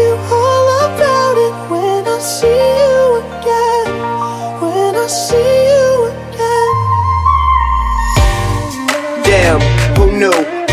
you all about it when I see you again, when I see you again. Damn, who knew?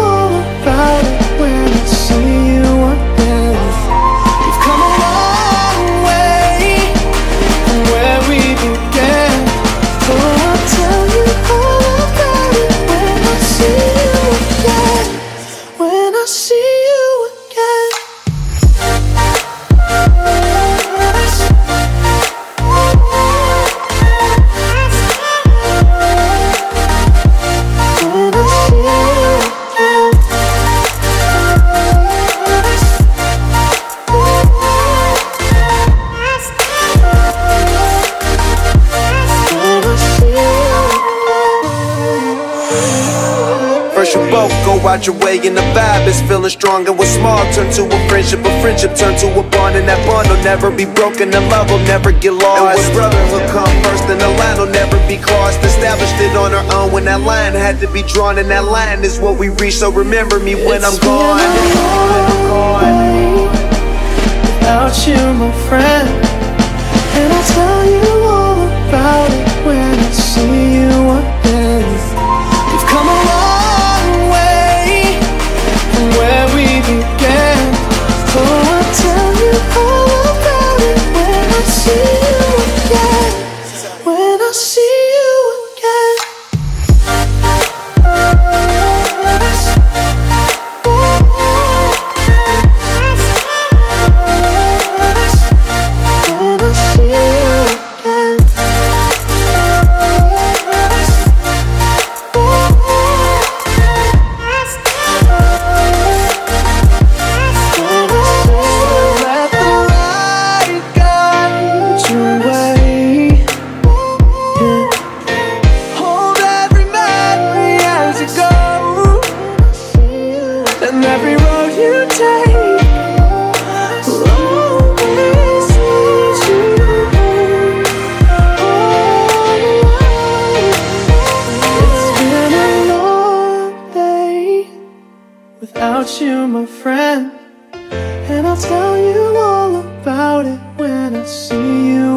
all about it when I see you. Out your way and the vibe is feeling strong, and what's small turn to a friendship turn to a bond, and that bond will never be broken, and love will never get lost. And what's brotherhood come first, and the line will never be crossed. Established it on our own when that line had to be drawn, and that line is what we reach. So remember me when I'm gone. Without you, my friend, and I'll tell you all about it when I see you again. You've come along where we began. Oh, I'll tell you all about it when I see you again, when I see you again. When I see you again. Without you, my friend, and I'll tell you all about it when I see you.